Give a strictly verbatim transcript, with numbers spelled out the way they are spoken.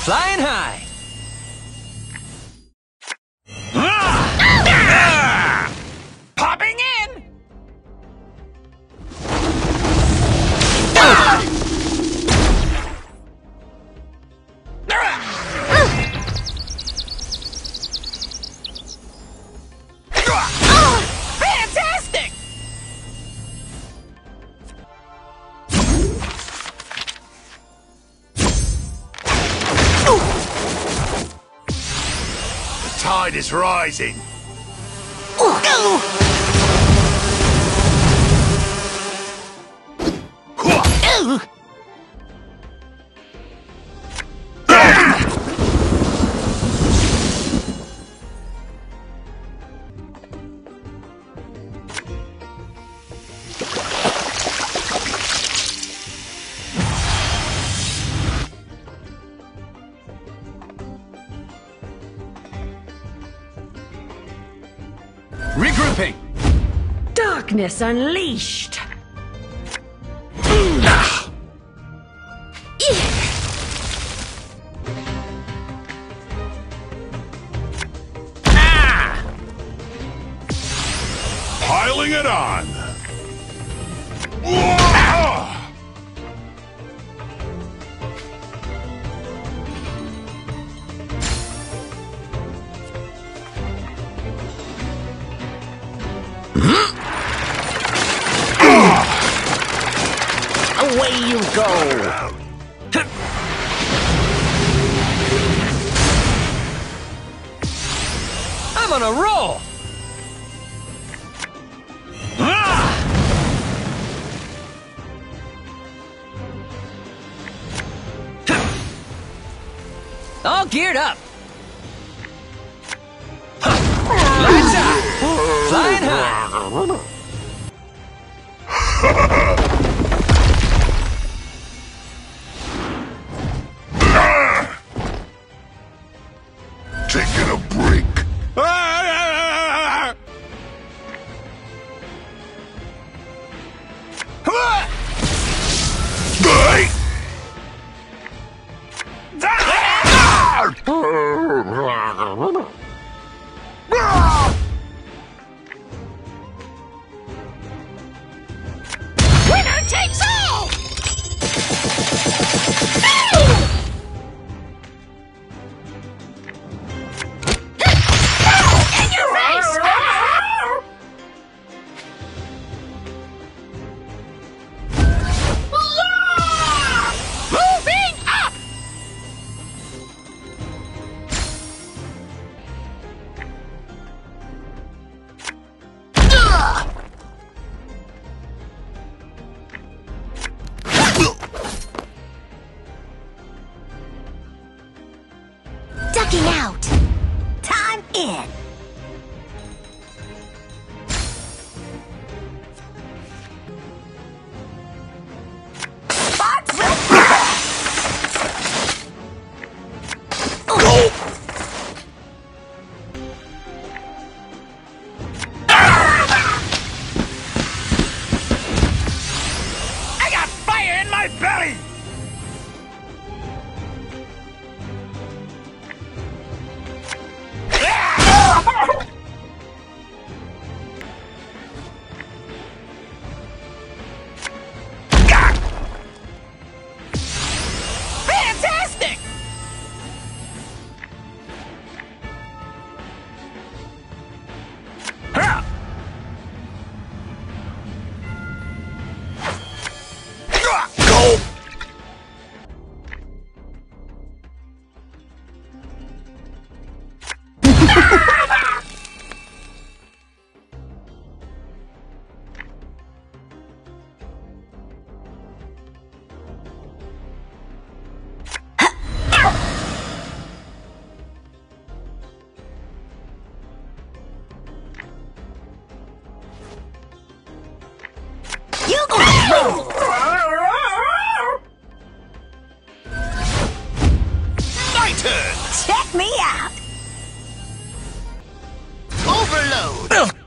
Flying high! Ah! Popping in! Ah! Ah! Fantastic! The tide is rising. Regrouping! Darkness unleashed! Ah! Piling it on! Ah! Away you go! I'm on a roll! Ah! All geared up! Lights out! Flying high! Taking a break. Ah! Winner takes all. Out. Time in. Spots will go. I got fire in my belly. My turn! Check me out! Overload!